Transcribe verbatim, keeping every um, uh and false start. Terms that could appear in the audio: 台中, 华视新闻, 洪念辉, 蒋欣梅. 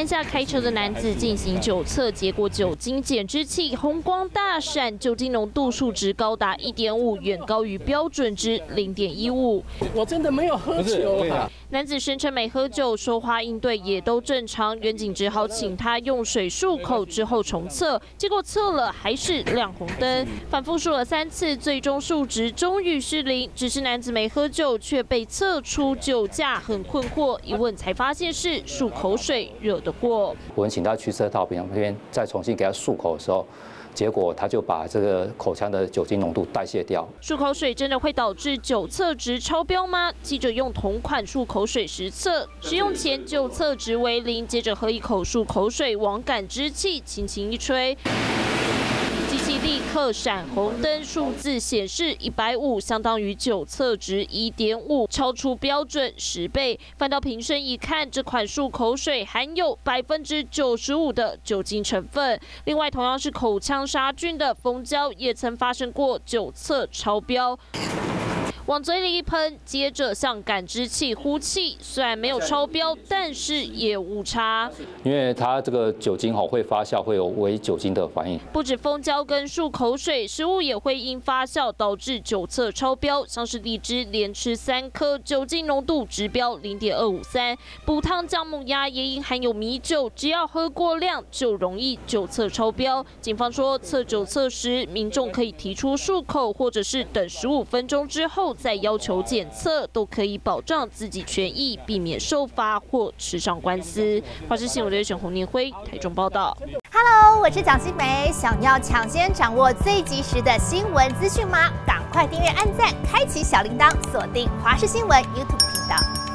环下开车的男子进行酒测，结果酒精检知器红光大闪，酒精浓度数值高达 一点五， 远高于标准值 零点一五。我真的没有喝酒啊！男子声称没喝酒，说话应对也都正常，员警只好请他用水漱口之后重测，结果测了还是亮红灯，反复数了三次，最终数值终于是零。只是男子没喝酒，却被测出酒驾，很困惑，一问才发现是漱口水。 惹得过，我们请他去车道边那边再重新给他漱口的时候，结果他就把这个口腔的酒精浓度代谢掉。漱口水真的会导致酒测值超标吗？记者用同款漱口水实测，使用前酒测值为零，接着喝一口漱口水，往感知器轻轻一吹。 立刻闪红灯，数字显示一百五，相当于酒测值 一点五， 超出标准十倍。翻到瓶身一看，这款漱口水含有 百分之九十五 的酒精成分。另外，同样是口腔杀菌的蜂胶也曾发生过酒测超标。 往嘴里一喷，接着向感知器呼气，虽然没有超标，但是也误差。因为它这个酒精吼会发酵，会有微酒精的反应。不止蜂胶跟漱口水，食物也会因发酵导致酒测超标，像是荔枝连吃三颗，酒精浓度直标 零点二五三。补烫姜母鸭也因含有米酒，只要喝过量就容易酒测超标。警方说，测酒测时，民众可以提出漱口，或者是等十五分钟之后 再要求检测，都可以保障自己权益，避免受罚或吃上官司。华视新闻记者洪念辉台中报道。Hello， 我是蒋欣梅，想要抢先掌握最及时的新闻资讯吗？赶快订阅、按赞、开启小铃铛，锁定华视新闻 YouTube 频道。